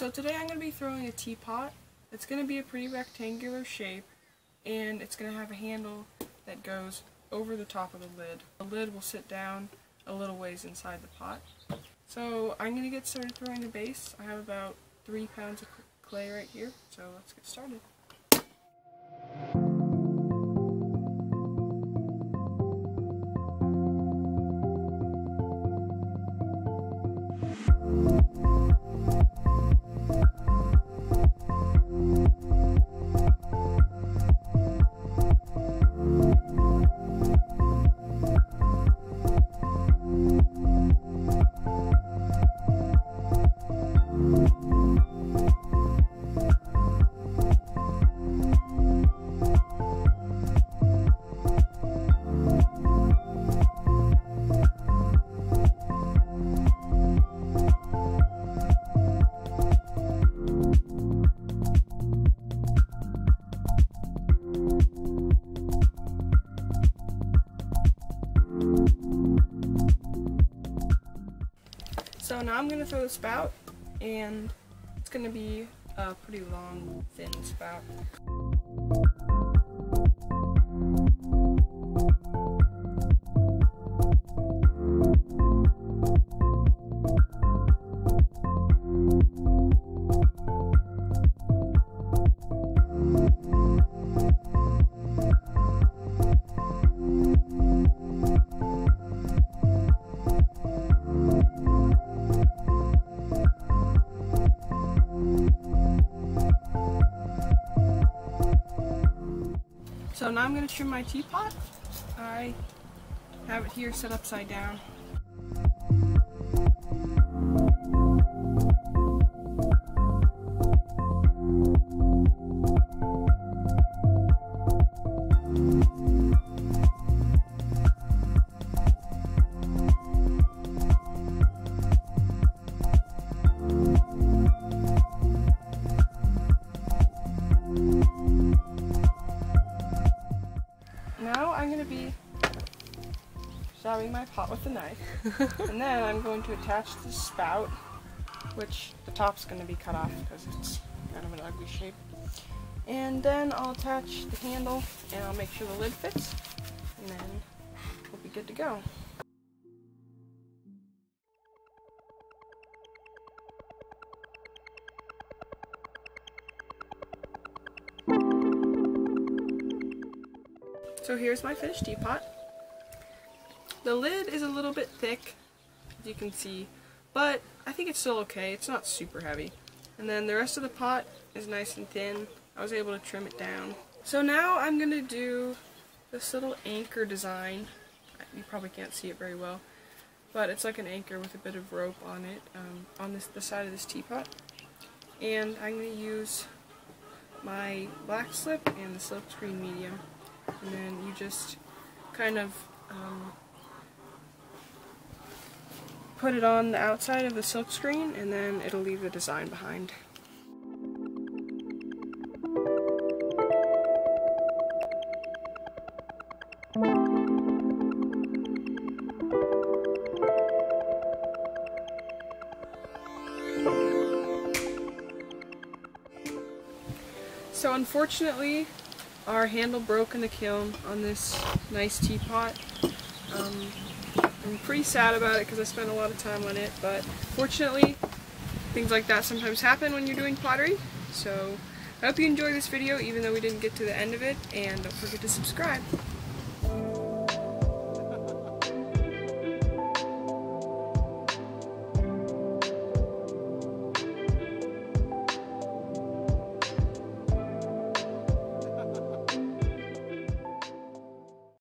So today I'm going to be throwing a teapot. It's going to be a pretty rectangular shape, and it's going to have a handle that goes over the top of the lid. The lid will sit down a little ways inside the pot. So I'm going to get started throwing the base. I have about 3 pounds of clay right here, so let's get started. So now I'm going to throw the spout, and it's going to be a pretty long, thin spout. So now I'm going to trim my teapot. I have it here set upside down. Stabbing my pot with a knife, and then I'm going to attach the spout, which the top's going to be cut off because it's kind of an ugly shape, and then I'll attach the handle and I'll make sure the lid fits, and then we'll be good to go. So here's my finished teapot. The lid is a little bit thick, as you can see, but I think it's still okay. It's not super heavy. And then the rest of the pot is nice and thin. I was able to trim it down. So now I'm going to do this little anchor design. You probably can't see it very well, but it's like an anchor with a bit of rope on it, on the side of this teapot. And I'm going to use my black slip and the silkscreen medium. And then you just kind of put it on the outside of the silk screen, and then it'll leave the design behind. So unfortunately, our handle broke in the kiln on this nice teapot. I'm pretty sad about it because I spent a lot of time on it, but fortunately things like that sometimes happen when you're doing pottery. So I hope you enjoyed this video even though we didn't get to the end of it, and don't forget to subscribe.